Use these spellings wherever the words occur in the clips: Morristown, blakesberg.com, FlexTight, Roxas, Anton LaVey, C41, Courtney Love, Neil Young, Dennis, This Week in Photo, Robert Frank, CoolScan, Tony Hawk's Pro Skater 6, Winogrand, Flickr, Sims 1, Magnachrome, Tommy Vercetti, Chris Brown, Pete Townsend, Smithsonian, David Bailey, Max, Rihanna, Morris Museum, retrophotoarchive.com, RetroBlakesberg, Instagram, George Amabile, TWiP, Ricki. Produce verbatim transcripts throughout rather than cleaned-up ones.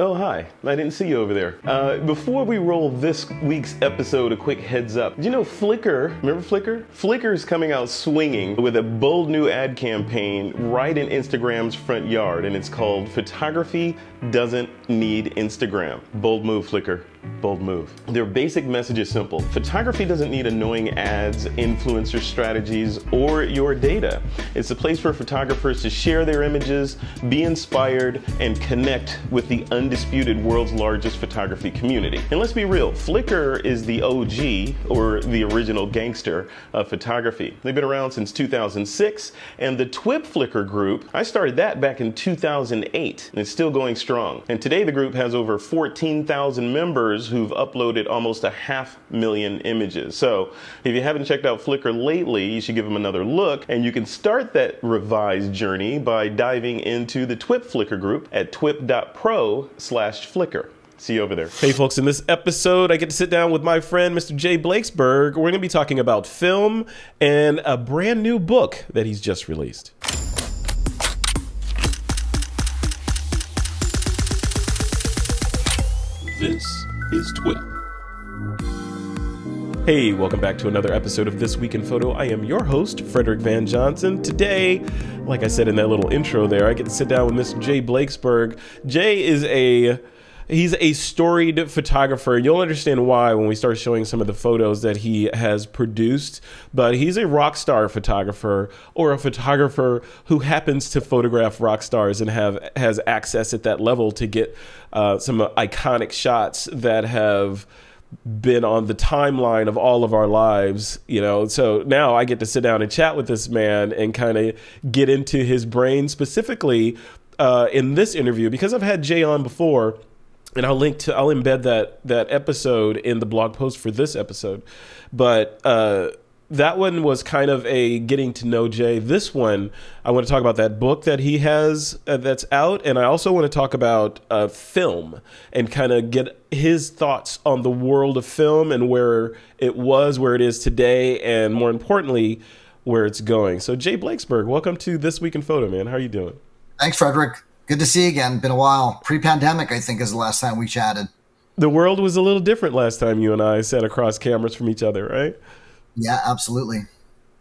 Oh, hi. I didn't see you over there. Uh, before we roll this week's episode, a quick heads up. You know, Flickr, remember Flickr? Flickr's coming out swinging with a bold new ad campaign right in Instagram's front yard, and it's called Photography Doesn't Need Instagram. Bold move, Flickr. Bold move. Their basic message is simple. Photography doesn't need annoying ads, influencer strategies, or your data. It's a place for photographers to share their images, be inspired, and connect with the undisputed world's largest photography community. And let's be real, Flickr is the O G, or the original gangster, of photography. They've been around since two thousand six, and the TWiP Flickr group, I started that back in two thousand eight, and it's still going strong. And today the group has over fourteen thousand members who've uploaded almost a half million images. So if you haven't checked out Flickr lately, you should give them another look, and you can start that revised journey by diving into the TWiP Flickr group at twip dot pro slash Flickr. See you over there. Hey folks, in this episode, I get to sit down with my friend, Mister Jay Blakesberg. We're gonna be talking about film and a brand new book that he's just released. This is TWiP. Hey, welcome back to another episode of This Week in Photo. I am your host, Frederick Van Johnson. Today, like I said in that little intro there, I get to sit down with Mister Jay Blakesberg. Jay is a He's a storied photographer. You'll understand why when we start showing some of the photos that he has produced, but he's a rock star photographer, or a photographer who happens to photograph rock stars and have has access at that level to get uh, some iconic shots that have been on the timeline of all of our lives, you know. So now I get to sit down and chat with this man and kind of get into his brain specifically uh, in this interview, because I've had Jay on before. And I'll link to, I'll embed that that episode in the blog post for this episode. But uh, that one was kind of a getting to know Jay. This one, I want to talk about that book that he has uh, that's out. And I also want to talk about uh, film and kind of get his thoughts on the world of film and where it was, where it is today, and more importantly, where it's going. So Jay Blakesberg, welcome to This Week in Photo, man. How are you doing? Thanks, Frederick. Good to see you again. Been a while. Pre-pandemic, I think, is the last time we chatted. The world was a little different last time you and I sat across cameras from each other, right? Yeah, absolutely.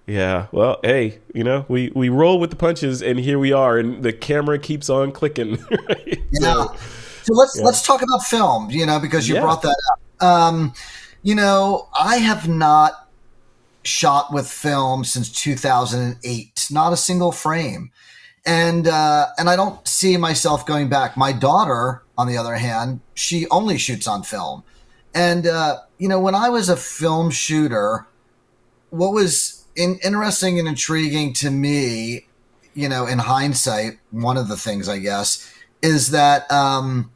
Yeah. Well, hey, you know, we, we roll with the punches, and here we are, and the camera keeps on clicking. Right? Yeah. So, so let's yeah. let's talk about film, you know, because you yeah. brought that up. Um, you know, I have not shot with film since two thousand eight. Not a single frame. And uh, and I don't see myself going back. My daughter, on the other hand, she only shoots on film. And, uh, you know, when I was a film shooter, what was in interesting and intriguing to me, you know, in hindsight, one of the things, I guess, is that um,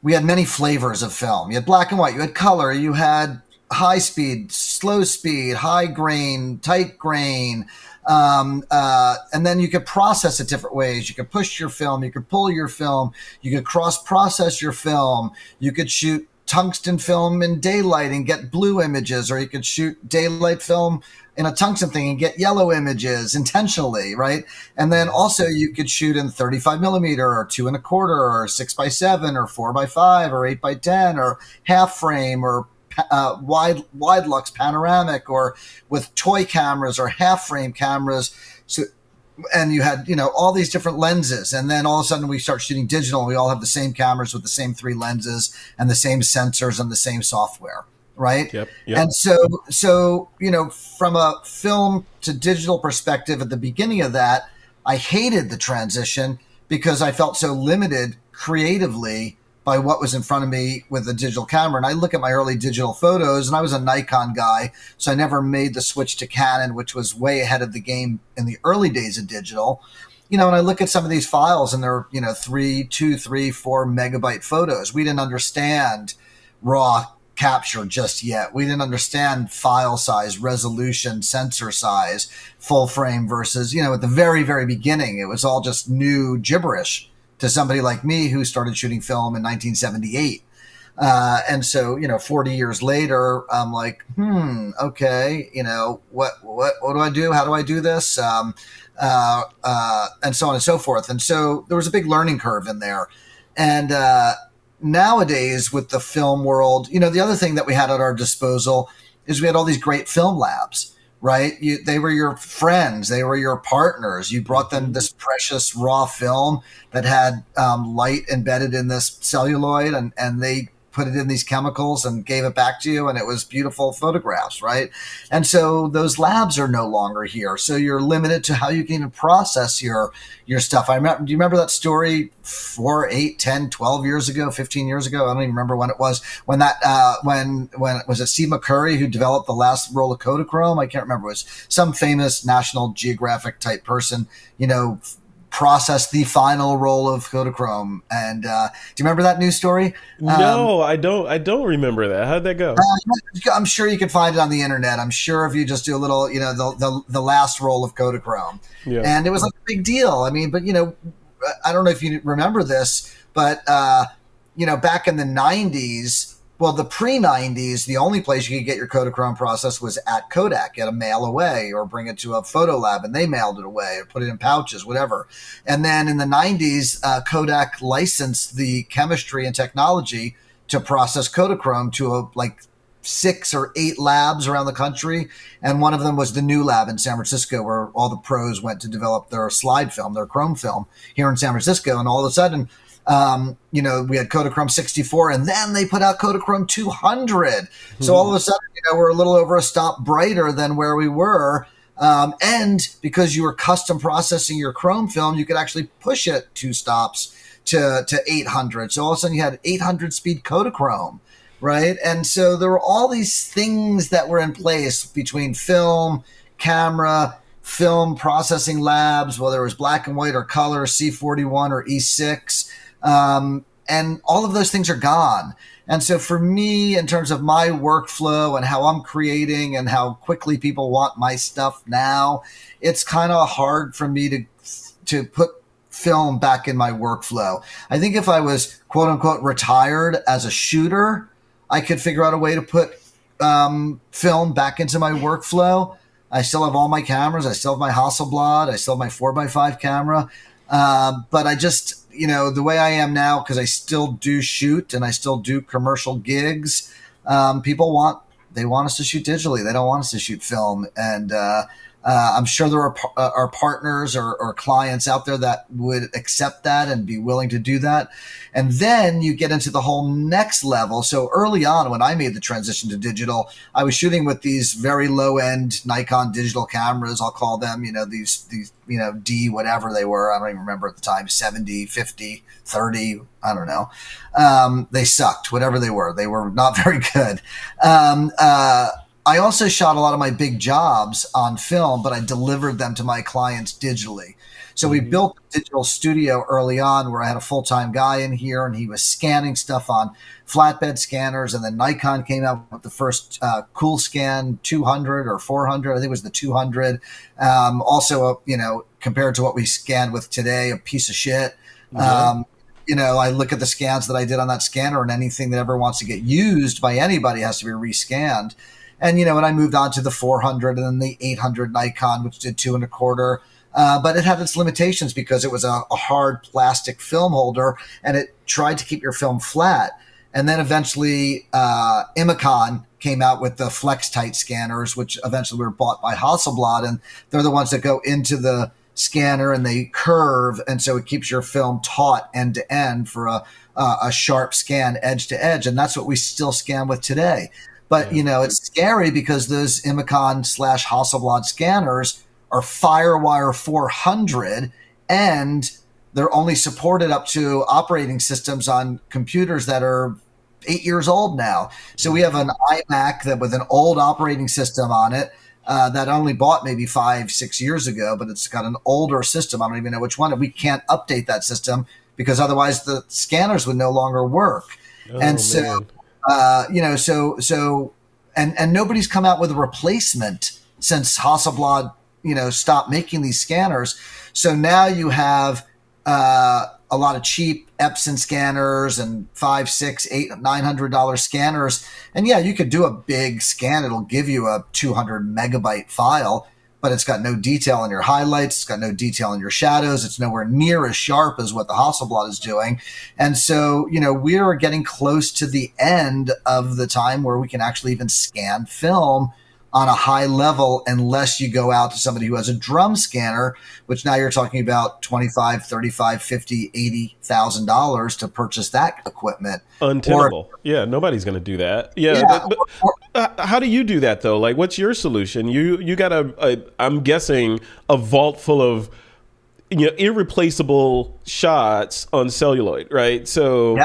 we had many flavors of film. You had black and white, you had color, you had high speed, slow speed, high grain, tight grain, um, uh, and then you could process it different ways. You could push your film, you could pull your film, you could cross process your film, you could shoot tungsten film in daylight and get blue images, or you could shoot daylight film in a tungsten thing and get yellow images intentionally, right? And then also you could shoot in thirty-five millimeter or two and a quarter or six by seven or four by five or eight by ten or half frame or Uh, wide wide lux panoramic, or with toy cameras or half frame cameras. So, and you had, you know, all these different lenses, and then all of a sudden we start shooting digital. We all have the same cameras with the same three lenses and the same sensors and the same software, right? Yep, yep. And so, so you know, from a film to digital perspective, at the beginning of that, I hated the transition because I felt so limited creatively by what was in front of me with a digital camera. And I look at my early digital photos, and I was a Nikon guy, so I never made the switch to Canon, which was way ahead of the game in the early days of digital. You know, and I look at some of these files, and they're, you know, three, two, three, four megabyte photos. We didn't understand raw capture just yet. We didn't understand file size, resolution, sensor size, full frame versus, you know, at the very, very beginning, it was all just new gibberish to somebody like me who started shooting film in nineteen seventy-eight. Uh, and so, you know, forty years later, I'm like, hmm, okay, you know, what, what, what do I do? How do I do this? Um, uh, uh, and so on and so forth. And so there was a big learning curve in there. And uh, nowadays with the film world, you know, the other thing that we had at our disposal is we had all these great film labs, right? You, they were your friends. They were your partners. You brought them this precious raw film that had um, light embedded in this celluloid, and, and they put it in these chemicals and gave it back to you, and it was beautiful photographs, right? And so those labs are no longer here. So you're limited to how you can even process your your stuff. I remember, do you remember that story four, eight, ten, twelve years ago, fifteen years ago? I don't even remember when it was. When that uh, when when was it Steve McCurry who developed the last roll of Kodachrome? I can't remember. It was some famous National Geographic type person, you know, process the final roll of Kodachrome. And uh, do you remember that news story? No, um, I don't. I don't remember that. How'd that go? Uh, I'm sure you can find it on the internet. I'm sure if you just do a little, you know, the the, the last roll of Kodachrome, yeah. And it was like a big deal. I mean, but you know, I don't know if you remember this, but uh, you know, back in the nineties. Well, the pre nineties, the only place you could get your Kodachrome process was at Kodak. You had to mail away or bring it to a photo lab, and they mailed it away or put it in pouches, whatever. And then in the nineties, uh, Kodak licensed the chemistry and technology to process Kodachrome to a, like six or eight labs around the country. And one of them was the new lab in San Francisco, where all the pros went to develop their slide film, their chrome film here in San Francisco. And all of a sudden, Um, you know, we had Kodachrome sixty-four, and then they put out Kodachrome two hundred. Mm-hmm. So all of a sudden, you know, we're a little over a stop brighter than where we were. Um, and because you were custom processing your chrome film, you could actually push it two stops to, to eight hundred. So all of a sudden you had eight hundred speed Kodachrome, right? And so there were all these things that were in place between film, camera, film processing labs, whether it was black and white or color, C forty-one or E six. Um, and all of those things are gone. And so for me, in terms of my workflow and how I'm creating and how quickly people want my stuff now, it's kind of hard for me to, to put film back in my workflow. I think if I was quote unquote retired as a shooter, I could figure out a way to put um, film back into my workflow. I still have all my cameras. I still have my Hasselblad. I still have my four by five camera. Uh, but I just... you know, the way I am now, because I still do shoot and I still do commercial gigs, um, people want, they want us to shoot digitally. They don't want us to shoot film. And uh, uh, I'm sure there are, are partners or, or clients out there that would accept that and be willing to do that. And then you get into the whole next level. So early on when I made the transition to digital, I was shooting with these very low-end Nikon digital cameras. I'll call them, you know, these, these, you know, D, whatever they were. I don't even remember at the time, seventy, fifty, thirty, I don't know. Um, they sucked, whatever they were. They were not very good. Um, uh, I also shot a lot of my big jobs on film, but I delivered them to my clients digitally. So we mm-hmm. built a digital studio early on where I had a full-time guy in here, and he was scanning stuff on flatbed scanners. And then Nikon came out with the first uh, CoolScan two hundred or four hundred. I think it was the two hundred. Um, also, uh, you know, compared to what we scanned with today, a piece of shit. Mm-hmm. Um, you know, I look at the scans that I did on that scanner, and anything that ever wants to get used by anybody has to be rescanned. And, you know, and I moved on to the four hundred and then the eight hundred Nikon, which did two and a quarter. Uh, but it had its limitations because it was a, a hard plastic film holder, and it tried to keep your film flat. And then eventually uh, Imacon came out with the FlexTight scanners, which eventually were bought by Hasselblad. And they're the ones that go into the scanner and they curve. And so it keeps your film taut end to end for a, a, a sharp scan edge to edge. And that's what we still scan with today. But, you know, it's scary because those Imacon slash Hasselblad scanners are Firewire four hundred, and they're only supported up to operating systems on computers that are eight years old now. So we have an iMac that with an old operating system on it uh, that I only bought maybe five, six years ago, but it's got an older system. I don't even know which one. And we can't update that system because otherwise the scanners would no longer work. Oh, and so... man. Uh, you know, so, so, and, and nobody's come out with a replacement since Hasselblad, you know, stopped making these scanners. So now you have, uh, a lot of cheap Epson scanners and five, six, eight, nine hundred dollar scanners. And yeah, you could do a big scan. It'll give you a two hundred megabyte file, but it's got no detail in your highlights. It's got no detail in your shadows. It's nowhere near as sharp as what the Hasselblad is doing. And so, you know, we are getting close to the end of the time where we can actually even scan film on a high level, unless you go out to somebody who has a drum scanner, which now you're talking about twenty-five, thirty-five, fifty, eighty thousand dollars to purchase that equipment. Untenable. Or, yeah, nobody's going to do that. Yeah. yeah but, but, or, uh, how do you do that though? Like, what's your solution? You you got a, a I'm guessing a vault full of, you know, irreplaceable shots on celluloid, right? So yeah.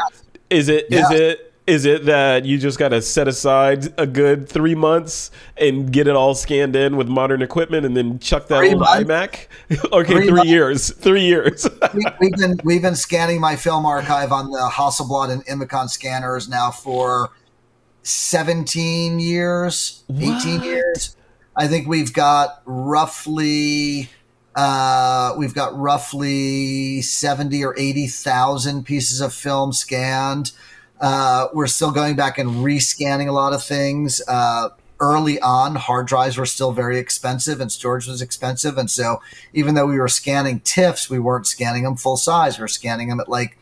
is it yeah. is it Is it that you just got to set aside a good three months and get it all scanned in with modern equipment and then chuck that old iMac? Okay, three, three years. Three years. we, we've been we've been scanning my film archive on the Hasselblad and Imacon scanners now for seventeen years, what? eighteen years. I think we've got roughly uh, we've got roughly seventy or eighty thousand pieces of film scanned. Uh, we're still going back and rescanning a lot of things. Uh, early on, hard drives were still very expensive and storage was expensive. And so even though we were scanning TIFFs, we weren't scanning them full size. We were scanning them at like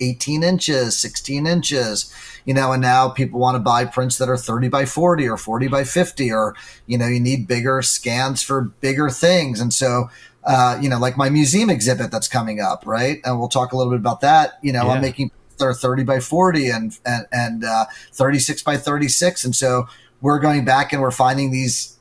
eighteen inches, sixteen inches, you know, and now people want to buy prints that are thirty by forty or forty by fifty, or, you know, you need bigger scans for bigger things. And so, uh, you know, like my museum exhibit that's coming up, right? And we'll talk a little bit about that. You know, yeah. I'm making they're thirty by forty and and, and uh, thirty-six by thirty-six. And so we're going back and we're finding these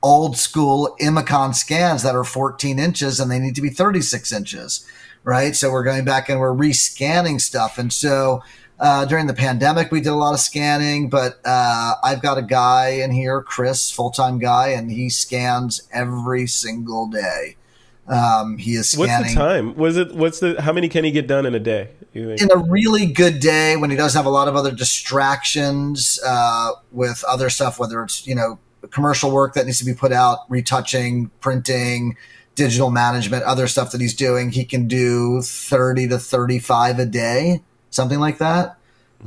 old school Imacon scans that are fourteen inches and they need to be thirty-six inches, right? So we're going back and we're rescanning stuff. And so uh, during the pandemic, we did a lot of scanning, but uh, I've got a guy in here, Chris, full-time guy, and he scans every single day. Um, he is scanning. What's the time? Was it? What's the? How many can he get done in a day? You think? In a really good day, when he doesn't have a lot of other distractions uh, with other stuff, whether it's, you know, commercial work that needs to be put out, retouching, printing, digital management, other stuff that he's doing, he can do thirty to thirty-five a day, something like that.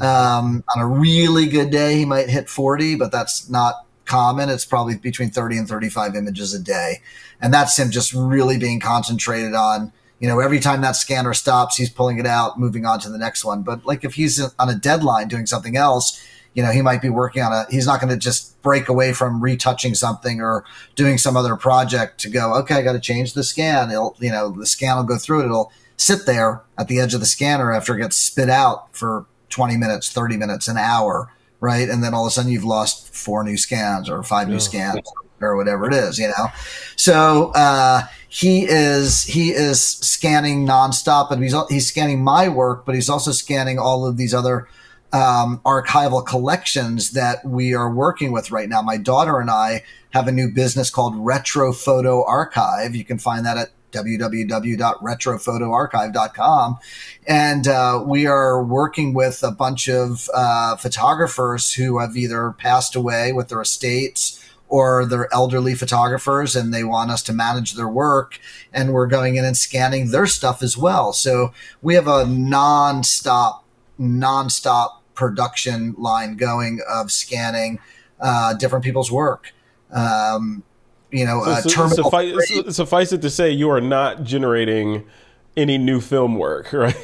Um, on a really good day, he might hit forty, but that's not common. It's probably between thirty and thirty-five images a day. And that's him just really being concentrated on, you know, every time that scanner stops, he's pulling it out, moving on to the next one. But like if he's on a deadline doing something else, you know, he might be working on a, he's not going to just break away from retouching something or doing some other project to go, okay, I got to change the scan. It'll, you know, the scan will go through it. It'll sit there at the edge of the scanner after it gets spit out for twenty minutes, thirty minutes, an hour. Right. And then all of a sudden you've lost four new scans or five new yeah. scans or whatever it is, you know? So, uh, he is, he is scanning nonstop, and he's, he's scanning my work, but he's also scanning all of these other, um, archival collections that we are working with right now. My daughter and I have a new business called Retro Photo Archive. You can find that at w w w dot retro photo archive dot com. And uh, we are working with a bunch of uh, photographers who have either passed away with their estates or they're elderly photographers and they want us to manage their work. And we're going in and scanning their stuff as well. So we have a nonstop, nonstop production line going of scanning uh, different people's work. Um, You know, uh, so, so, suffice, suffice it to say, you are not generating any new film work, right?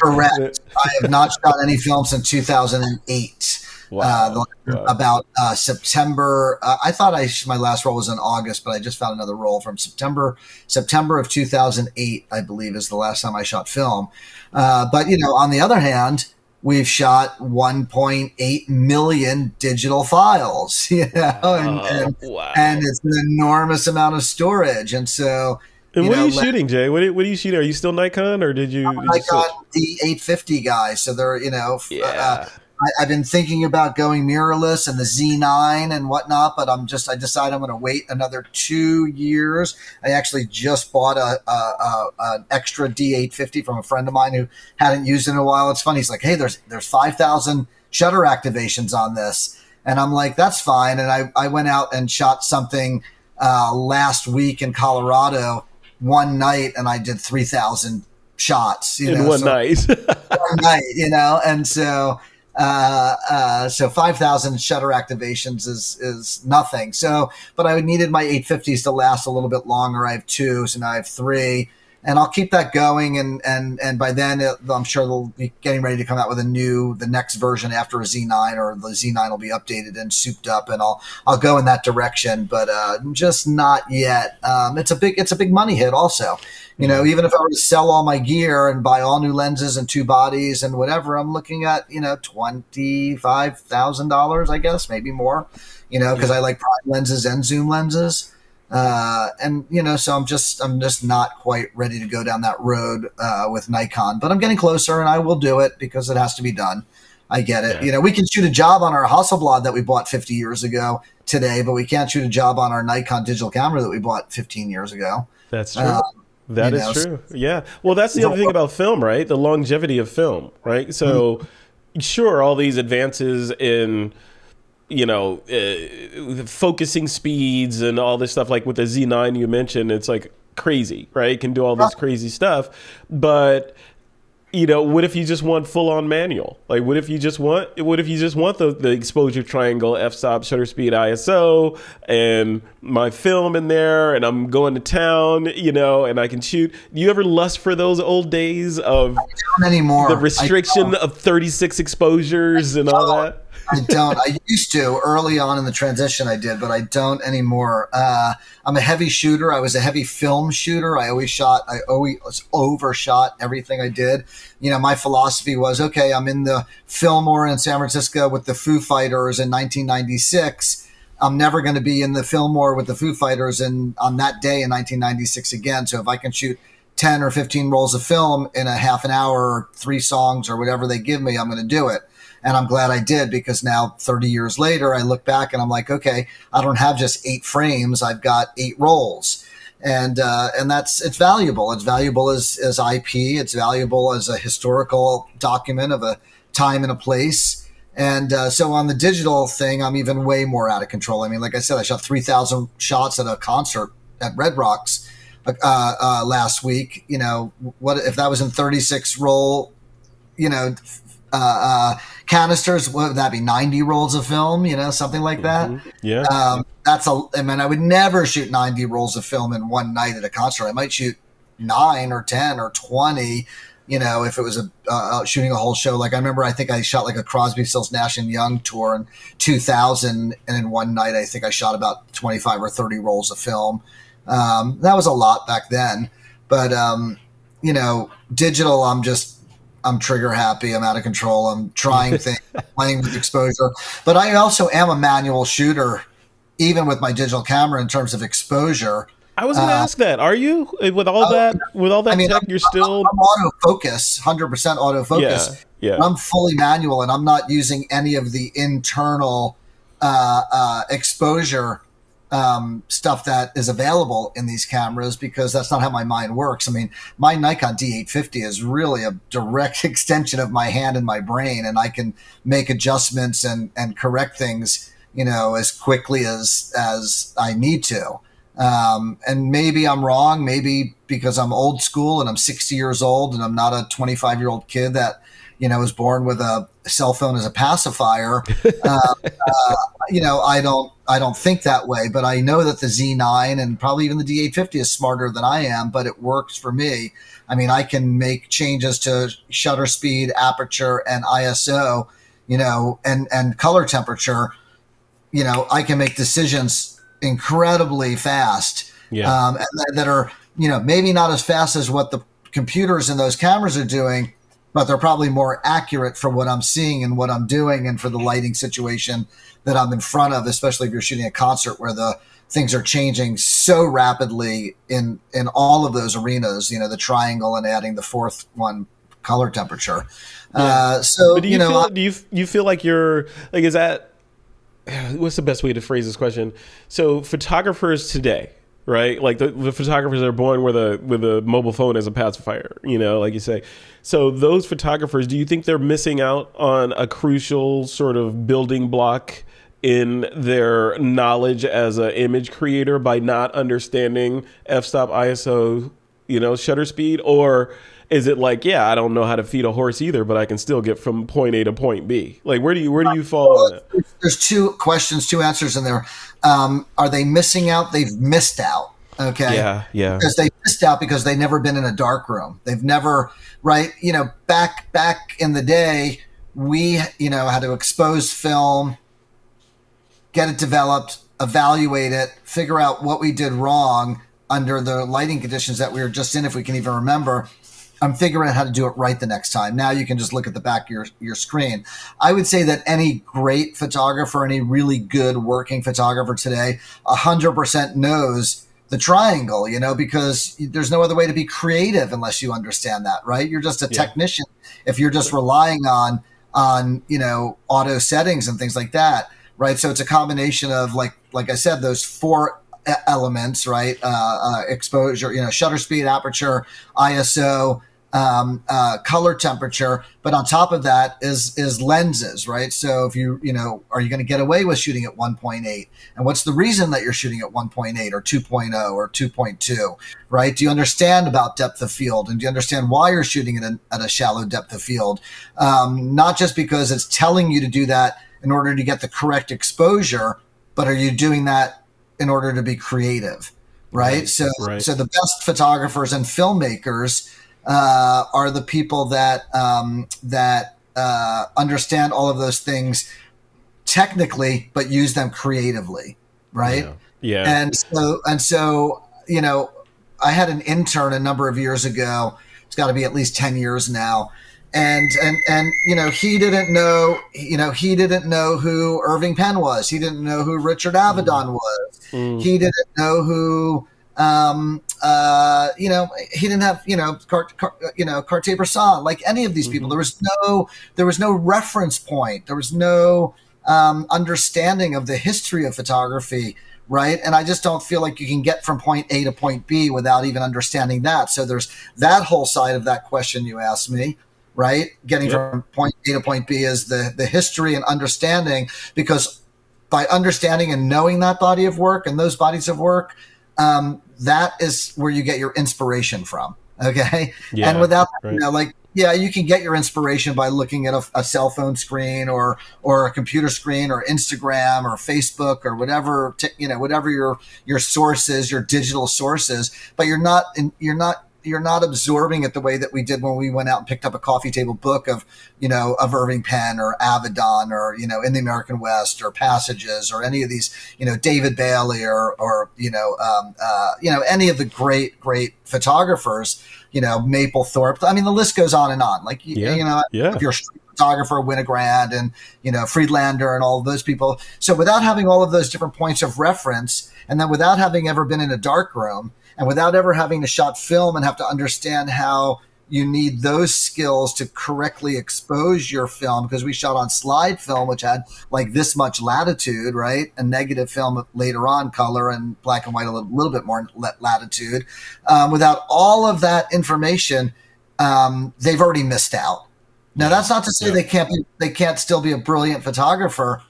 Correct. I have not shot any film since two thousand eight. Wow. Uh, wow. About uh, September. Uh, I thought I my last roll was in August, but I just found another roll from September. September of two thousand eight, I believe, is the last time I shot film. Uh, but, you know, on the other hand, we've shot one point eight million digital files, you know, wow. and, and, wow. and it's an enormous amount of storage. And so, and what know, are you like, shooting, Jay? What are, what are you shooting? Are you still Nikon, or did you? I'm did Nikon you D eight fifty guy. So they're, you know, yeah. uh, I, I've been thinking about going mirrorless and the Z nine and whatnot, but I'm just, I decide I'm going to wait another two years. I actually just bought a, a, a an extra D eight fifty from a friend of mine who hadn't used it in a while. It's funny. He's like, hey, there's, there's five thousand shutter activations on this. And I'm like, that's fine. And I, I went out and shot something uh, last week in Colorado one night, and I did three thousand shots. You in know? one so, night. One night, you know? And so... Uh, uh, so five thousand shutter activations is, is nothing. So, but I needed my eight fifties to last a little bit longer. I have two, so now I have three, and I'll keep that going. And, and, and by then it, I'm sure they'll be getting ready to come out with a new, the next version after a Z nine, or the Z nine will be updated and souped up, and I'll, I'll go in that direction, but, uh, just not yet. Um, it's a big, it's a big money hit also. You know, even if I were to sell all my gear and buy all new lenses and two bodies and whatever, I'm looking at, you know, twenty-five thousand dollars, I guess, maybe more, you know, because I like prime lenses and zoom lenses. Uh, and, you know, so I'm just I'm just not quite ready to go down that road uh, with Nikon. But I'm getting closer, and I will do it because it has to be done. I get it. Yeah. You know, we can shoot a job on our Hasselblad that we bought fifty years ago today, but we can't shoot a job on our Nikon digital camera that we bought fifteen years ago. That's true. Uh, That you is know, true. Yeah. Well, that's the other thing about film, right? The longevity of film, right? So, mm-hmm. sure, all these advances in, you know, uh, focusing speeds and all this stuff, like with the Z nine you mentioned, it's like crazy, right? It can do all this crazy stuff. But, you know, what if you just want full-on manual? Like, what if you just want, what if you just want the, the exposure triangle, f-stop, shutter speed, I S O, and my film in there, and I'm going to town, you know, and I can shoot. Do you ever lust for those old days of anymore. the restriction of thirty-six exposures and all that? I don't. I used to early on in the transition I did, but I don't anymore. Uh, I'm a heavy shooter. I was a heavy film shooter. I always shot. I always overshot everything I did. You know, my philosophy was, okay, I'm in the Fillmore in San Francisco with the Foo Fighters in nineteen ninety-six. I'm never going to be in the Fillmore with the Foo Fighters in, on that day in nineteen ninety-six again. So if I can shoot ten or fifteen rolls of film in a half an hour or three songs or whatever they give me, I'm going to do it. And I'm glad I did, because now thirty years later, I look back and I'm like, okay, I don't have just eight frames. I've got eight rolls. And, uh, and that's, it's valuable. It's valuable as, as I P. It's valuable as a historical document of a time and a place. And, uh, so on the digital thing, I'm even way more out of control. I mean, like I said, I shot three thousand shots at a concert at Red Rocks, uh, uh, last week. You know, what if that was in thirty-six roll, you know, Uh, uh, canisters, what would that be? ninety rolls of film, you know, something like that. Mm-hmm. Yeah. Um, that's a, I mean, I would never shoot ninety rolls of film in one night at a concert. I might shoot nine or ten or twenty, you know, if it was a, uh, shooting a whole show. Like I remember, I think I shot like a Crosby, Stills, Nash and Young tour in two thousand. And in one night, I think I shot about twenty-five or thirty rolls of film. Um, that was a lot back then, but, um, you know, digital, I'm just, I'm trigger happy. I'm out of control. I'm trying things, playing with exposure. But I also am a manual shooter, even with my digital camera in terms of exposure. I was going to uh, ask that. Are you with all oh, that? With all that I mean, tech, I'm, you're still I'm, I'm autofocus, one hundred percent autofocus. Yeah, yeah. I'm fully manual, and I'm not using any of the internal uh, uh, exposure um, stuff that is available in these cameras, because that's not how my mind works. I mean, my Nikon D eight fifty is really a direct extension of my hand and my brain, and I can make adjustments and, and correct things, you know, as quickly as, as I need to. Um, and maybe I'm wrong, maybe because I'm old school and I'm sixty years old and I'm not a twenty-five year old kid that, you know, was born with a cell phone as a pacifier. Uh, uh, you know, I don't, I don't think that way, but I know that the Z nine and probably even the D eight fifty is smarter than I am, but it works for me. I mean, I can make changes to shutter speed, aperture, and I S O, you know, and, and color temperature. You know, I can make decisions incredibly fast. Yeah. Um, and that, that are, you know, maybe not as fast as what the computers and those cameras are doing, but they're probably more accurate for what I'm seeing and what I'm doing and for the lighting situation that I'm in front of, especially if you're shooting a concert where the things are changing so rapidly in, in all of those arenas, you know, the triangle and adding the fourth one, color temperature. Yeah. Uh, so, but do you, you know, feel, do you, you feel like you're like, is that, what's the best way to phrase this question? So photographers today, right? Like the, the photographers are born with a with a mobile phone as a pacifier, you know, like you say. So those photographers, do you think they're missing out on a crucial sort of building block in their knowledge as an image creator by not understanding f-stop, I S O, you know, shutter speed? Or Is it like, yeah, I don't know how to feed a horse either, but I can still get from point A to point B? Like, where do you where do you fall on it? There's two questions, two answers in there. Um, are they missing out? They've missed out. Okay. Yeah, yeah. Because they missed out because they've never been in a dark room. They've never, right? You know, back back in the day, we, you know, had to expose film, get it developed, evaluate it, figure out what we did wrong under the lighting conditions that we were just in, if we can even remember. I'm figuring out how to do it right the next time. Now you can just look at the back of your, your screen. I would say that any great photographer, any really good working photographer today, one hundred percent knows the triangle, you know, because there's no other way to be creative unless you understand that, right? You're just a yeah. technician if you're just relying on, on, you know, auto settings and things like that, right? So it's a combination of, like, like I said, those four elements, right? Uh, uh, exposure, you know, shutter speed, aperture, I S O, um, uh, color temperature. But on top of that is, is lenses, right? So if you, you know, are you going to get away with shooting at one point eight? And what's the reason that you're shooting at one point eight or two point oh or two point two, right? Do you understand about depth of field? And do you understand why you're shooting at a, at a shallow depth of field? Um, not just because it's telling you to do that in order to get the correct exposure, but are you doing that in order to be creative, right? right. So, right. so the best photographers and filmmakers uh, are the people that um, that uh, understand all of those things technically, but use them creatively, right? Yeah. yeah. And so, and so, you know, I had an intern a number of years ago. It's got to be at least ten years now. And, and, and, you know, he didn't know, you know, he didn't know who Irving Penn was. He didn't know who Richard Avedon mm. was. Mm. He didn't know who, um, uh, you know, he didn't have, you know, Cart, Cart, you know, Cartier-Bresson, like any of these mm. people. There was no, there was no reference point. There was no, um, understanding of the history of photography. Right. And I just don't feel like you can get from point A to point B without even understanding that. So there's that whole side of that question you asked me. Right. Getting yep. from point A to point B is the, the history and understanding, because by understanding and knowing that body of work and those bodies of work, um, that is where you get your inspiration from. Okay. Yeah, and without, right. you know, like, yeah, you can get your inspiration by looking at a, a cell phone screen or, or a computer screen or Instagram or Facebook or whatever, t you know, whatever your, your source is, your digital source is, but you're not, in, you're not, you're not absorbing it the way that we did when we went out and picked up a coffee table book of, you know, of Irving Penn or Avedon or, you know, In the American West or Passages or any of these, you know, David Bailey or, or, you know, um, uh, you know, any of the great, great photographers, you know, Mapplethorpe. I mean, the list goes on and on. Like, yeah, you know, yeah. if you're a street photographer, Winogrand and, you know, Friedlander and all of those people. So without having all of those different points of reference, and then without having ever been in a dark room, and without ever having to shot film and have to understand how you need those skills to correctly expose your film, because we shot on slide film, which had like this much latitude, right? And negative film later on, color and black and white, a little, little bit more latitude. Um, without all of that information, um, they've already missed out. Now, that's not to say yeah. they can't be, they can't still be a brilliant photographer,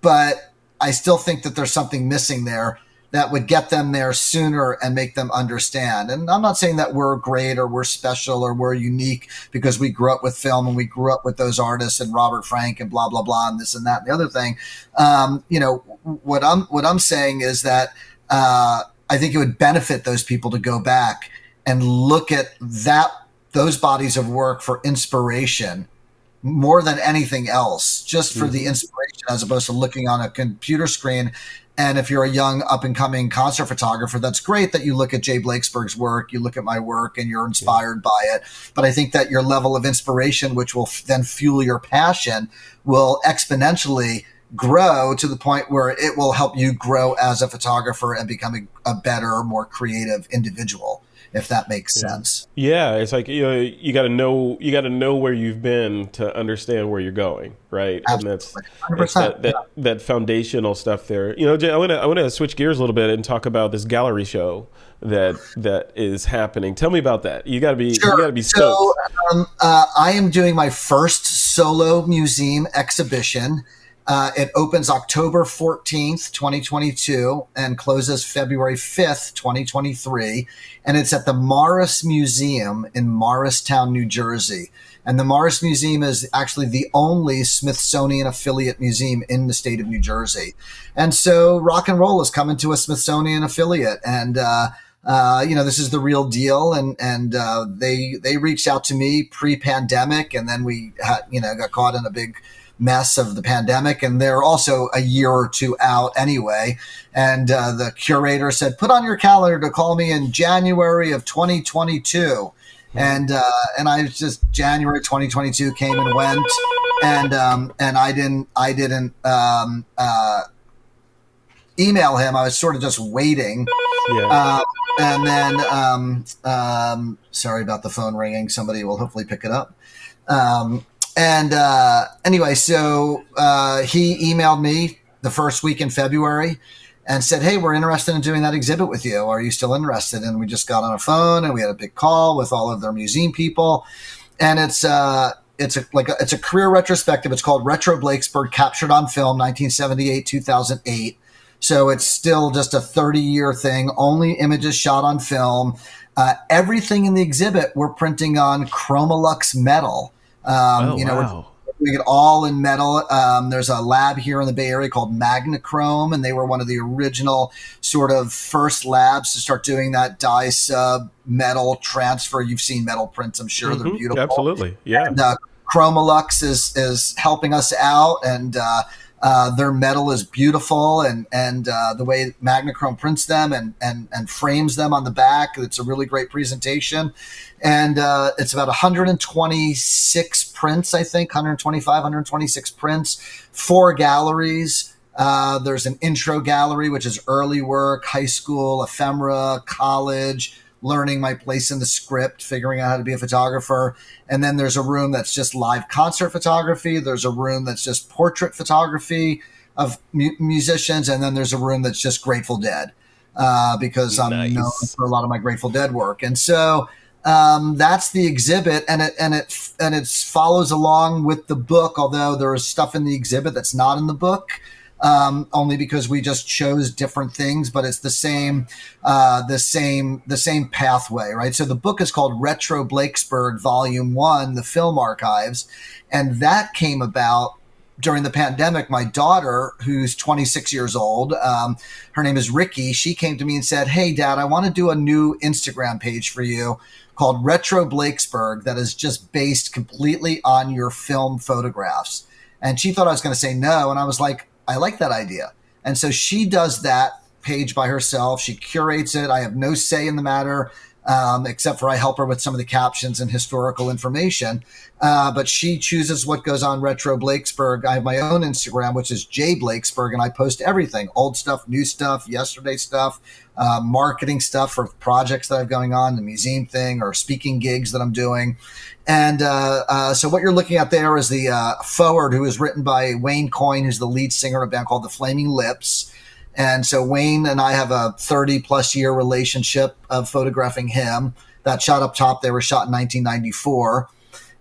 but I still think that there's something missing there that would get them there sooner and make them understand. And I'm not saying that we're great or we're special or we're unique because we grew up with film and we grew up with those artists and Robert Frank and blah, blah, blah, and this and that and the other thing. Um, you know, what I'm, what I'm saying is that uh, I think it would benefit those people to go back and look at that, those bodies of work for inspiration more than anything else, just for mm-hmm. the inspiration, as opposed to looking on a computer screen. And if you're a young up-and-coming concert photographer, that's great that you look at Jay Blakesberg's work, you look at my work, and you're inspired yeah. by it. But I think that your level of inspiration, which will f then fuel your passion, will exponentially grow to the point where it will help you grow as a photographer and become a, a better, more creative individual, if that makes yeah. sense. Yeah, it's like, you know, you got to know you got to know where you've been to understand where you're going, right? Absolutely. And that's that, that that foundational stuff there. You know, Jay, I want to I want to switch gears a little bit and talk about this gallery show that that is happening. Tell me about that. You got to be sure. you got to be stoked. So um, uh, I am doing my first solo museum exhibition. Uh, it opens October fourteenth, twenty twenty-two, and closes February fifth, twenty twenty-three. And it's at the Morris Museum in Morristown, New Jersey. And the Morris Museum is actually the only Smithsonian affiliate museum in the state of New Jersey. And so rock and roll is coming to a Smithsonian affiliate. And, uh, uh, you know, this is the real deal. And, and uh, they, they reached out to me pre-pandemic. And then we, had, you know, got caught in a big mess of the pandemic, and they're also a year or two out anyway. And uh, the curator said, put on your calendar to call me in January of twenty twenty-two. Mm-hmm. And uh, and I was just, January twenty twenty-two came and went, and um, and I didn't I didn't um, uh, email him. I was sort of just waiting. Yeah. Uh, and then um, um, sorry about the phone ringing. Somebody will hopefully pick it up. Um, And uh, anyway, so uh, he emailed me the first week in February and said, hey, we're interested in doing that exhibit with you. Are you still interested? And we just got on a phone and we had a big call with all of their museum people. And it's uh, it's a, like a, it's a career retrospective. It's called Retro Blakesberg Captured on Film, nineteen seventy-eight to two thousand eight. So it's still just a thirty-year thing, only images shot on film. Uh, everything in the exhibit we're printing on Chromalux metal. Um, oh, you know, wow. We get all in metal. Um, there's a lab here in the Bay Area called Magnachrome, and they were one of the original sort of first labs to start doing that dye sub metal transfer. You've seen metal prints, I'm sure. Mm-hmm. They're beautiful. Absolutely. Yeah. And, uh, Chromalux is, is helping us out, and, uh, Uh, their metal is beautiful, and and uh, the way Magnachrome prints them and and and frames them on the back, it's a really great presentation. And uh, it's about one hundred twenty-six prints, I think, one hundred twenty-five, one hundred twenty-six prints, four galleries. Uh, there's an intro gallery, which is early work, high school, ephemera, college, learning my place in the script, figuring out how to be a photographer. And then there's a room that's just live concert photography. There's a room that's just portrait photography of mu musicians. And then there's a room that's just Grateful Dead, uh, because I'm nice. known for a lot of my Grateful Dead work. And so um, that's the exhibit, and it, and it, and it follows along with the book, although there is stuff in the exhibit that's not in the book. Um, only because we just chose different things, but it's the same, uh, the same, the same pathway, right? So the book is called Retro Blakesberg Volume One, The Film Archives. And that came about during the pandemic. My daughter, who's twenty-six years old, um, her name is Ricki. She came to me and said, hey dad, I want to do a new Instagram page for you called Retro Blakesberg that is just based completely on your film photographs. And she thought I was going to say no. And I was like, I like that idea. And so she does that page by herself. She curates it. I have no say in the matter, um, except for I help her with some of the captions and historical information. Uh, but she chooses what goes on Retro Blakesberg. I have my own Instagram, which is Jay Blakesberg, and I post everything, old stuff, new stuff, yesterday stuff, uh, marketing stuff for projects that I have going on, the museum thing or speaking gigs that I'm doing. And uh, uh, so what you're looking at there is the uh, foreword, who is written by Wayne Coyne, who's the lead singer of a band called The Flaming Lips. And so Wayne and I have a thirty plus year relationship of photographing him. That shot up top, they were shot in nineteen ninety-four.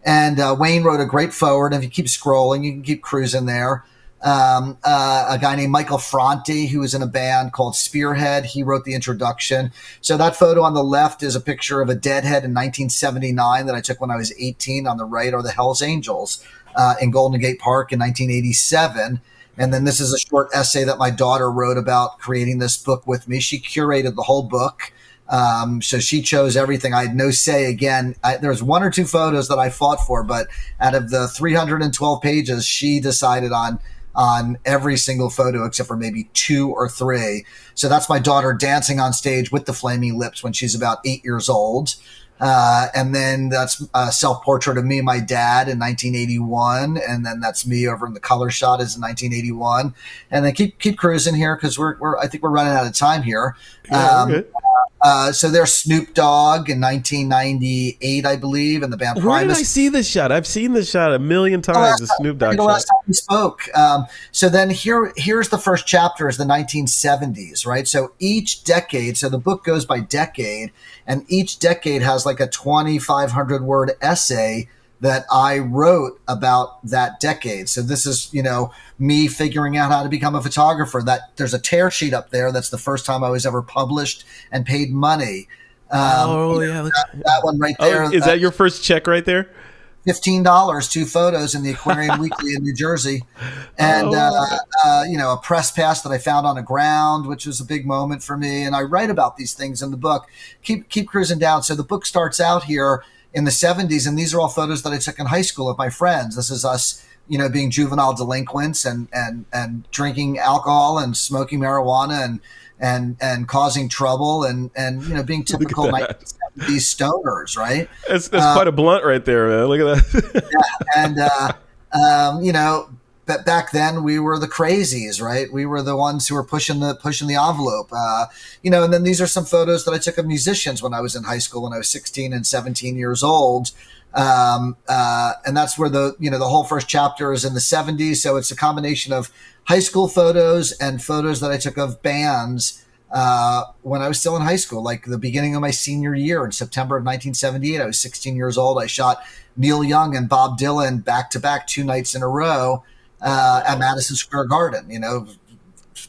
And uh, Wayne wrote a great foreword. If you keep scrolling, you can keep cruising there. Um, uh, a guy named Michael Franti, who was in a band called Spearhead, he wrote the introduction. So that photo on the left is a picture of a Deadhead in nineteen seventy-nine that I took when I was eighteen. On the right are the Hells Angels uh, in Golden Gate Park in nineteen eighty-seven. And then this is a short essay that my daughter wrote about creating this book with me. She curated the whole book. Um, so she chose everything. I had no say again. I, there was one or two photos that I fought for, but out of the three hundred twelve pages, she decided on on every single photo except for maybe two or three. So that's my daughter dancing on stage with the Flaming Lips when she's about eight years old. Uh, and then that's a self-portrait of me and my dad in nineteen eighty-one. And then that's me over in the color shot is in nineteen eighty-one. And then keep keep cruising here because we're, we're I think we're running out of time here. Yeah, um, good. Uh, so there's Snoop Dogg in nineteen ninety-eight, I believe, and the band Primus. Where did I see this shot? I've seen this shot a million times. The Snoop Dogg shot. The last time we spoke. Um, so then here, here's the first chapter is the nineteen seventies, right? So each decade, so the book goes by decade, and each decade has like a twenty-five hundred word essay that I wrote about that decade. So this is, you know, me figuring out how to become a photographer. That there's a tear sheet up there. That's the first time I was ever published and paid money. Um, oh, yeah. You know, that, that one right there. Oh, is that, that your first check right there? fifteen dollars, two photos in the Aquarium Weekly in New Jersey. And, oh. uh, uh, you know, a press pass that I found on a ground, which was a big moment for me. And I write about these things in the book. Keep, keep cruising down. So the book starts out here in the seventies. And these are all photos that I took in high school of my friends. This is us, you know, being juvenile delinquents and, and, and drinking alcohol and smoking marijuana and, and, and causing trouble and, and, you know, being typical nineteen seventies stoners, right? That's, that's um, quite a blunt right there, man. Look at that. Yeah, and, uh, um, you know, but back then we were the crazies, right? We were the ones who were pushing the, pushing the envelope, uh, you know, and then these are some photos that I took of musicians when I was in high school, when I was sixteen and seventeen years old. Um, uh, and that's where the, you know, the whole first chapter is in the seventies. So it's a combination of high school photos and photos that I took of bands, uh, when I was still in high school, like the beginning of my senior year in September of nineteen seventy-eight, I was sixteen years old. I shot Neil Young and Bob Dylan back to back two nights in a row, uh, at Madison Square Garden, you know,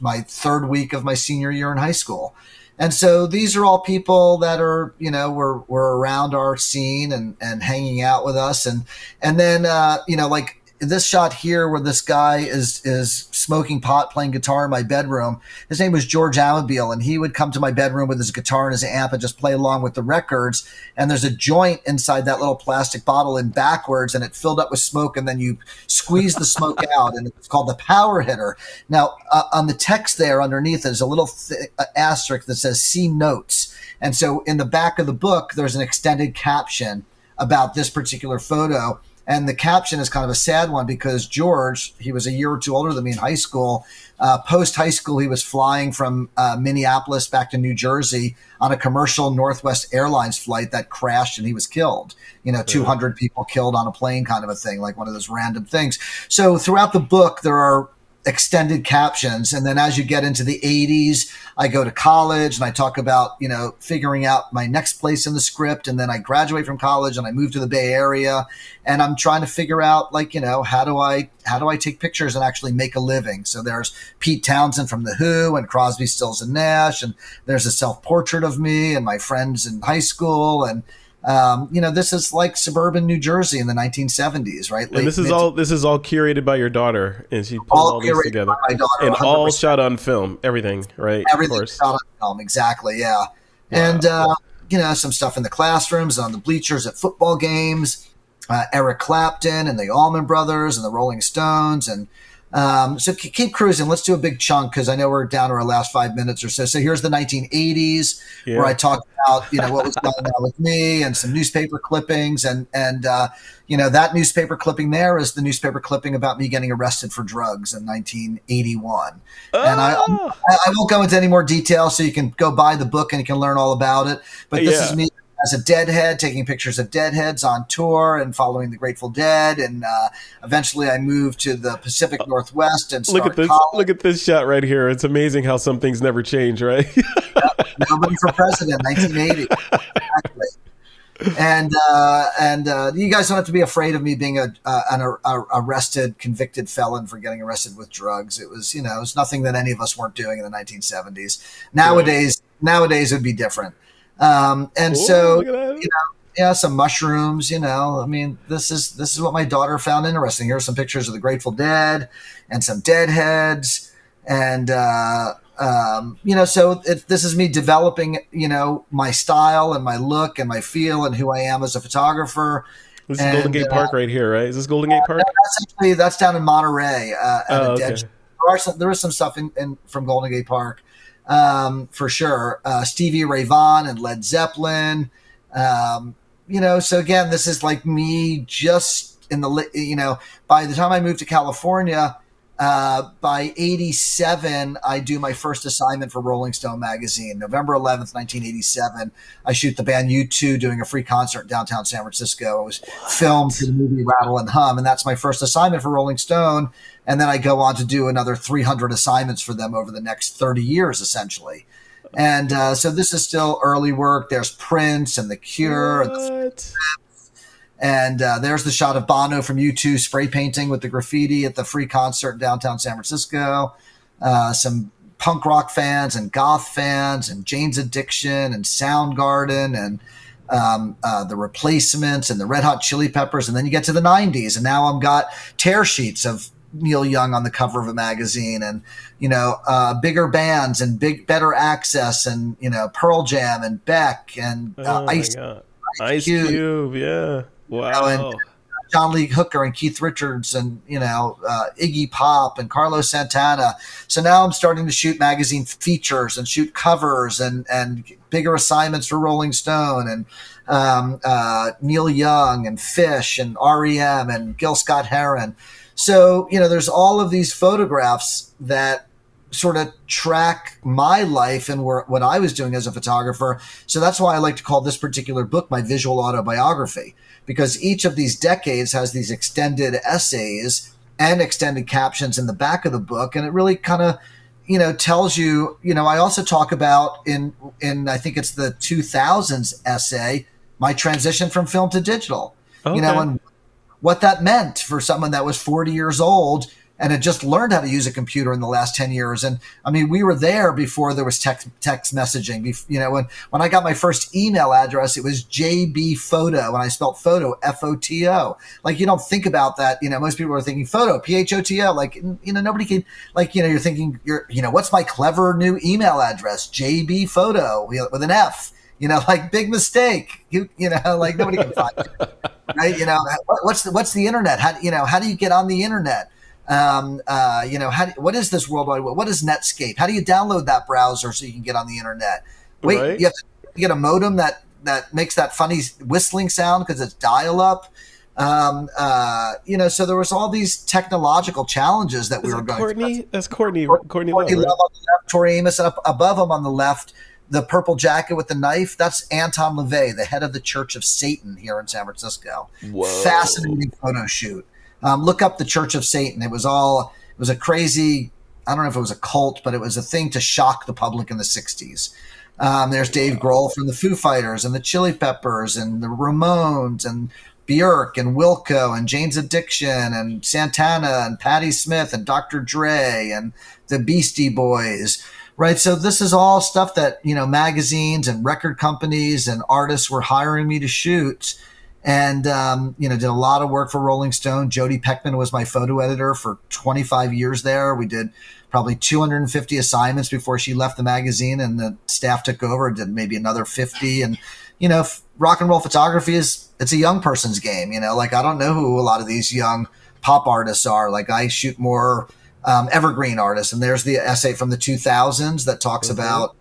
my third week of my senior year in high school. And so these are all people that are, you know, were, were around our scene and, and hanging out with us. And, and then, uh, you know, like this shot here where this guy is, is smoking pot, playing guitar in my bedroom. His name was George Amabile, and he would come to my bedroom with his guitar and his amp and just play along with the records. And there's a joint inside that little plastic bottle in backwards, and it filled up with smoke. And then you squeeze the smoke out, and it's called the power hitter. Now uh, on the text there underneath is a little th asterisk that says "See Notes." And so in the back of the book, there's an extended caption about this particular photo. And the caption is kind of a sad one because George, he was a year or two older than me in high school. Uh, post high school, he was flying from uh, Minneapolis back to New Jersey on a commercial Northwest Airlines flight that crashed and he was killed. You know, two hundred people killed on a plane kind of a thing, like one of those random things. So throughout the book, there are extended captions. And then as you get into the eighties, I go to college and I talk about, you know, figuring out my next place in the script. And then I graduate from college and I move to the Bay Area and I'm trying to figure out, like, you know, how do I, how do I take pictures and actually make a living? So there's Pete Townsend from The Who and Crosby, Stills and Nash. And there's a self-portrait of me and my friends in high school. And, um, you know, this is like suburban New Jersey in the nineteen seventies, right? Late and this is all this is all curated by your daughter, and she put all, all these together, by my daughter, and one hundred percent. All shot on film, everything, right? Everything of shot on film, exactly, yeah. Wow. And uh, you know, some stuff in the classrooms, on the bleachers at football games, uh, Eric Clapton and the Allman Brothers and the Rolling Stones, and um, so keep cruising. Let's do a big chunk because I know we're down to our last five minutes or so. So here's the nineteen eighties, yeah, where I talk about, you know, what was going on with me and some newspaper clippings. And, and uh, you know, that newspaper clipping there is the newspaper clipping about me getting arrested for drugs in nineteen eighty-one. Oh. And I, I won't go into any more detail, so you can go buy the book and you can learn all about it. But this, yeah, is me as a Deadhead, taking pictures of Deadheads on tour and following the Grateful Dead. And uh, eventually I moved to the Pacific Northwest and started college. Look at this, look at this shot right here. It's amazing how some things never change, right? Yep. Nobody for president, nineteen eighty. Exactly. And, uh, and uh, you guys don't have to be afraid of me being a, uh, an a, a arrested, convicted felon for getting arrested with drugs. It was, you know, it was nothing that any of us weren't doing in the nineteen seventies. Nowadays, yeah, nowadays it would be different. Um, and Ooh, so, you know, yeah, some mushrooms, you know, I mean, this is, this is what my daughter found interesting. Here's some pictures of the Grateful Dead and some Deadheads. And, uh, um, you know, so it, this is me developing, you know, my style and my look and my feel and who I am as a photographer. This is and, Golden Gate uh, Park right here, right? Is this Golden Gate Park? Uh, that's actually, that's down in Monterey. Uh, at oh, a dead okay. There are some, there is some stuff in, in from Golden Gate Park. Um, for sure. Uh, Stevie Ray Vaughan and Led Zeppelin. Um, you know, so again, this is like me just in the, you know, by the time I moved to California, uh, by eighty-seven, I do my first assignment for Rolling Stone magazine, November eleventh, nineteen eighty-seven. I shoot the band U two doing a free concert in downtown San Francisco. It was what? filmed for the movie Rattle and Hum. And that's my first assignment for Rolling Stone. And then I go on to do another three hundred assignments for them over the next thirty years, essentially. And, uh, so this is still early work. There's Prince and The Cure. What? And the And uh, there's the shot of Bono from U two spray painting with the graffiti at the free concert in downtown San Francisco. Uh, some punk rock fans and goth fans and Jane's Addiction and Soundgarden and um, uh, the Replacements and the Red Hot Chili Peppers. And then you get to the nineties, and now I've got tear sheets of Neil Young on the cover of a magazine, and, you know, uh, bigger bands and big, better access, and, you know, Pearl Jam and Beck and uh, oh Ice, Ice, Ice Cube. Cube. Yeah. Wow. You know, and John Lee Hooker and Keith Richards and, you know, uh, Iggy Pop and Carlos Santana. So now I'm starting to shoot magazine features and shoot covers and, and bigger assignments for Rolling Stone and um, uh, Neil Young and Fish and R E M and Gil Scott-Heron. So, you know, there's all of these photographs that sort of track my life and where, what I was doing as a photographer. So that's why I like to call this particular book my visual autobiography, because each of these decades has these extended essays and extended captions in the back of the book. And it really kind of, you know, tells you, you know, I also talk about in, in I think it's the two thousands essay, my transition from film to digital, okay. you know, and what that meant for someone that was forty years old and had just learned how to use a computer in the last ten years. And I mean, we were there before there was text, text messaging. You know, when, when I got my first email address, it was J B photo, and I spelled photo, F O T O. Like, you don't think about that. You know, most people are thinking photo, P H O T O. Like, you know, nobody can, like, you know, you're thinking, you're, you know, what's my clever new email address? J B photo with an F. You know, like, big mistake. You, you know, like, nobody can find it, right? You know, what's the, what's the internet? How, you know, how do you get on the internet? Um, uh, you know, how do, what is this worldwide? What is Netscape? How do you download that browser so you can get on the internet? Wait, right. You have to get a modem that, that makes that funny whistling sound because it's dial up. Um, uh, you know, so there was all these technological challenges that is we were going Courtney? through. That's, that's Courtney. Courtney, Courtney Love, Love right? on the left, Tori Amos up above him on the left. The purple jacket with the knife, that's Anton LaVey, the head of the Church of Satan here in San Francisco. Whoa. Fascinating photo shoot. Um, look up the Church of Satan. It was all, it was a crazy, I don't know if it was a cult, but it was a thing to shock the public in the sixties. Um, there's Dave wow. Grohl from the Foo Fighters and the Chili Peppers and the Ramones and Bjork and Wilco and Jane's Addiction and Santana and Patti Smith and Doctor Dre and the Beastie Boys. Right. So this is all stuff that, you know, magazines and record companies and artists were hiring me to shoot. And, um, you know, did a lot of work for Rolling Stone. Jody Peckman was my photo editor for twenty-five years there. We did probably two hundred fifty assignments before she left the magazine, and the staff took over and did maybe another fifty. And, you know, rock and roll photography is, it's a young person's game. You know, like, I don't know who a lot of these young pop artists are. Like, I shoot more Um, evergreen artists, and there's the essay from the two thousands that talks mm-hmm. about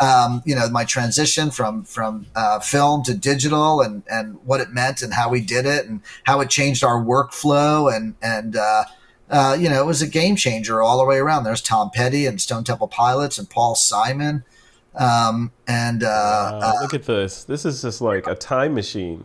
um, you know, my transition from from uh, film to digital, and and what it meant, and how we did it, and how it changed our workflow, and and uh, uh, you know, it was a game changer all the way around. There's Tom Petty and Stone Temple Pilots and Paul Simon, um, and uh, wow, look uh, at this. This is just like a time machine.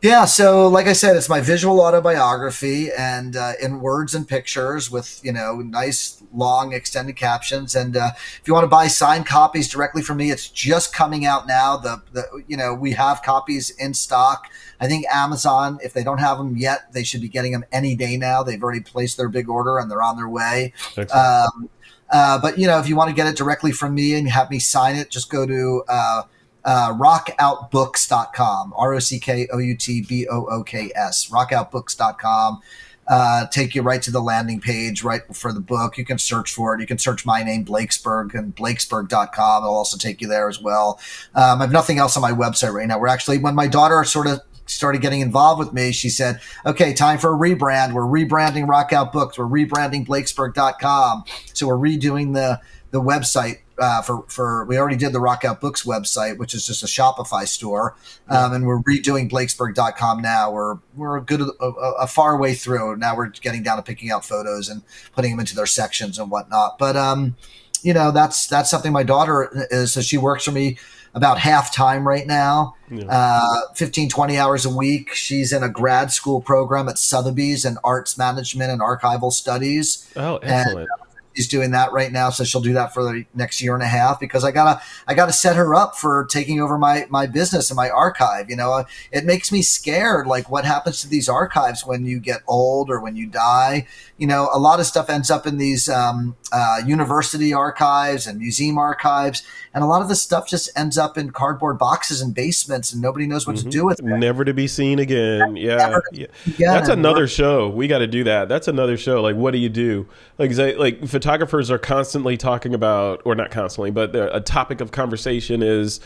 Yeah, so like I said, it's my visual autobiography, and uh, in words and pictures with, you know, nice long extended captions. And uh, if you want to buy signed copies directly from me, it's just coming out now. The, the you know, we have copies in stock. I think Amazon, if they don't have them yet, they should be getting them any day now. They've already placed their big order and they're on their way. Um, uh, but, you know, if you want to get it directly from me and have me sign it, just go to uh, – Uh, rockout books dot com, R O C K O U T B O O K S, rockout books dot com. Uh, take you right to the landing page, right for the book. You can search for it. You can search my name, Blakesberg, and blakesberg dot com. It'll also take you there as well. Um, I have nothing else on my website right now. We're actually, when my daughter sort of started getting involved with me, she said, okay, time for a rebrand. We're rebranding Rockout Books. We're rebranding blakesberg dot com. So we're redoing the, the website. Uh, for, for we already did the Rockout Books website, which is just a Shopify store, um, and we're redoing blakesberg dot com now. We're we're a good a, a far way through now. We're getting down to picking out photos and putting them into their sections and whatnot. But um, you know, that's that's something my daughter is. So she works for me about half time right now, yeah. uh, fifteen, twenty hours a week. She's in a grad school program at Sotheby's in arts management and archival studies. Oh, excellent. And, uh, is doing that right now, so she'll do that for the next year and a half, because I gotta I gotta set her up for taking over my my business and my archive. You know, it makes me scared. Like, what happens to these archives when you get old or when you die? You know, a lot of stuff ends up in these um, uh, university archives and museum archives, and a lot of the stuff just ends up in cardboard boxes and basements, and nobody knows what mm-hmm. to do with it. Never to be seen again. Yeah. yeah, that's another show. We got to do that. That's another show. Like, what do you do? Like, like photographers are constantly talking about, or not constantly, but a topic of conversation is,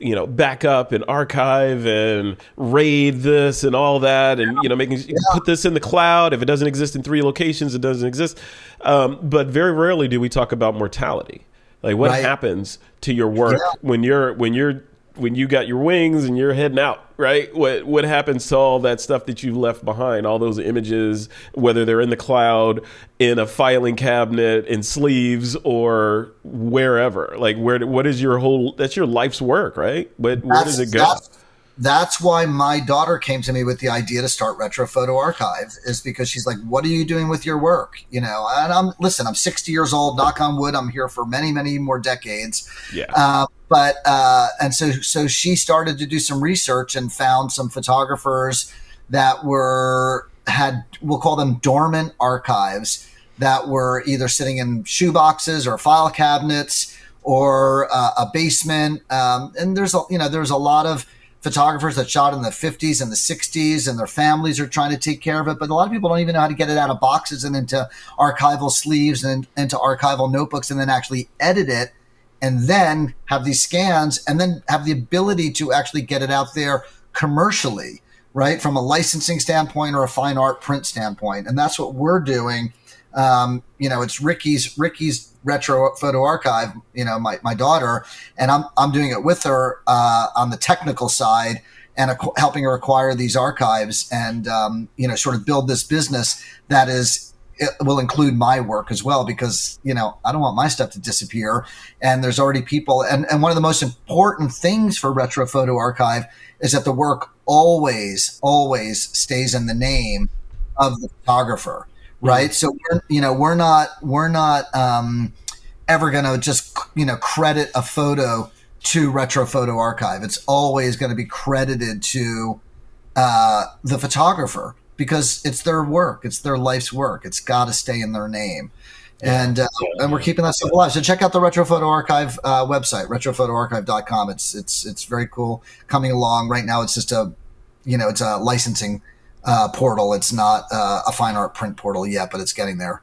you know, back up and archive and raid this and all that, and, you know, making yeah. put this in the cloud. If it doesn't exist in three locations, it doesn't exist. Um, but very rarely do we talk about mortality. Like, what right. happens to your work yeah. when you're when you're when you got your wings and you're heading out, right? What what happens to all that stuff that you've left behind, all those images, whether they're in the cloud, in a filing cabinet, in sleeves, or wherever? Like, where? What is your whole, that's your life's work, right? But where that's, does it go? That's, that's why my daughter came to me with the idea to start Retro Photo Archive, is because she's like, what are you doing with your work? You know, and I'm, listen, I'm sixty years old, knock on wood, I'm here for many, many more decades. Yeah. Um, But uh, and so so she started to do some research and found some photographers that were had we'll call them dormant archives that were either sitting in shoeboxes or file cabinets or uh, a basement. Um, and there's a, you know there's a lot of photographers that shot in the fifties and the sixties, and their families are trying to take care of it. But a lot of people don't even know how to get it out of boxes and into archival sleeves and into archival notebooks, and then actually edit it, and then have these scans, and then have the ability to actually get it out there commercially, right? From a licensing standpoint or a fine art print standpoint. And that's what we're doing. Um, you know, it's Ricki's, Ricki's Retro Photo Archive, you know, my, my daughter, and I'm, I'm doing it with her uh, on the technical side and helping her acquire these archives and, um, you know, sort of build this business that is, it will include my work as well, because, you know, I don't want my stuff to disappear. And there's already people. And, and one of the most important things for Retro Photo Archive is that the work always, always stays in the name of the photographer, right? Mm-hmm. So, we're, you know, we're not, we're not um, ever going to just, you know, credit a photo to Retro Photo Archive. It's always going to be credited to uh, the photographer, because it's their work, it's their life's work. It's got to stay in their name. Yeah. And uh, yeah. and we're keeping that stuff alive. So check out the Retro Photo Archive uh, website, retro photo archive dot com. It's it's it's very cool, coming along. Right now it's just a, you know, it's a licensing uh, portal. It's not uh, a fine art print portal yet, but it's getting there.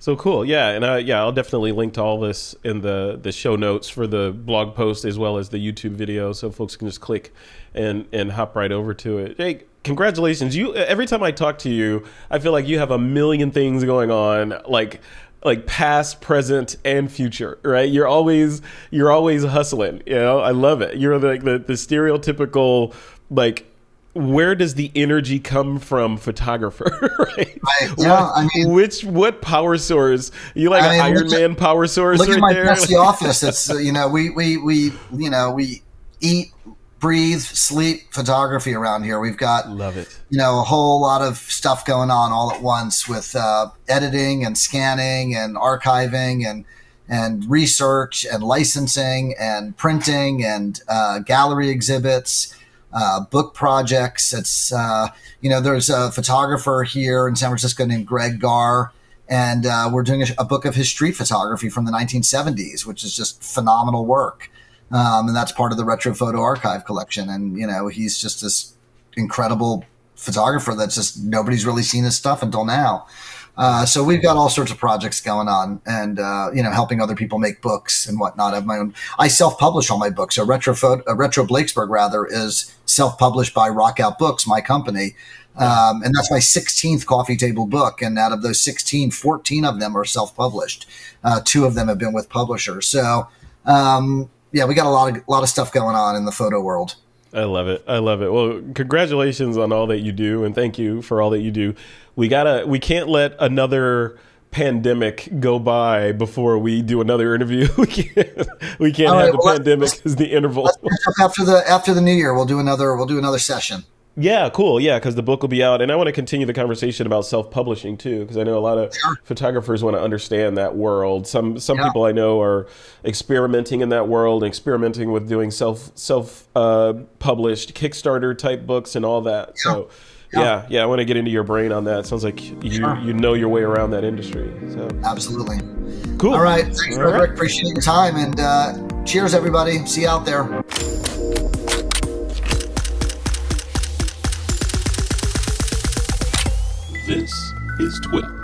So cool. Yeah, and uh, yeah, I'll definitely link to all this in the the show notes for the blog post as well as the YouTube video, so folks can just click and and hop right over to it. Jake, congratulations. You, every time I talk to you, I feel like you have a million things going on, like like past, present, and future, right? You're always you're always hustling, you know? I love it. You're like the the stereotypical, like, where does the energy come from photographer, right? Right. Yeah, what, I mean, which what power source? You like I an mean, Iron Man at, power source? Look right at my there? messy office. It's you know we we we you know we eat, breathe, sleep photography around here. We've got love it. You know, a whole lot of stuff going on all at once with uh, editing and scanning and archiving and and research and licensing and printing and uh, gallery exhibits. Uh, book projects. It's, uh, you know, there's a photographer here in San Francisco named Greg Garr, and uh, we're doing a, a book of his street photography from the nineteen seventies, which is just phenomenal work. Um, and that's part of the Retro Photo Archive collection. And, you know, he's just this incredible photographer that's just, nobody's really seen his stuff until now. Uh, so we've got all sorts of projects going on, and uh, you know, helping other people make books and whatnot. Of my own, I self-publish all my books. So Retro Photo, uh, Retro Blakesberg rather, is self-published by Rockout Books, my company, um, and that's my sixteenth coffee table book. And out of those sixteen, fourteen of them are self-published. Uh, two of them have been with publishers. So um, yeah, we got a lot of a lot of stuff going on in the photo world. I love it. I love it. Well, congratulations on all that you do, and thank you for all that you do. We gotta, we can't let another pandemic go by before we do another interview. we can't, we can't right, have the well, pandemic as the interval. After the after the new year, we'll do another we'll do another session. Yeah, cool. Yeah, because the book will be out. And I want to continue the conversation about self-publishing, too, because I know a lot of sure. photographers want to understand that world. Some some yeah. people I know are experimenting in that world, experimenting with doing self, self, uh, published Kickstarter-type books and all that. Yeah. So, yeah. yeah, yeah, I want to get into your brain on that. It sounds like you, sure. you know your way around that industry. So absolutely. Cool. All right. Thanks, Frederick. Right. Appreciate your time. And uh, cheers, everybody. See you out there. This is TWiP.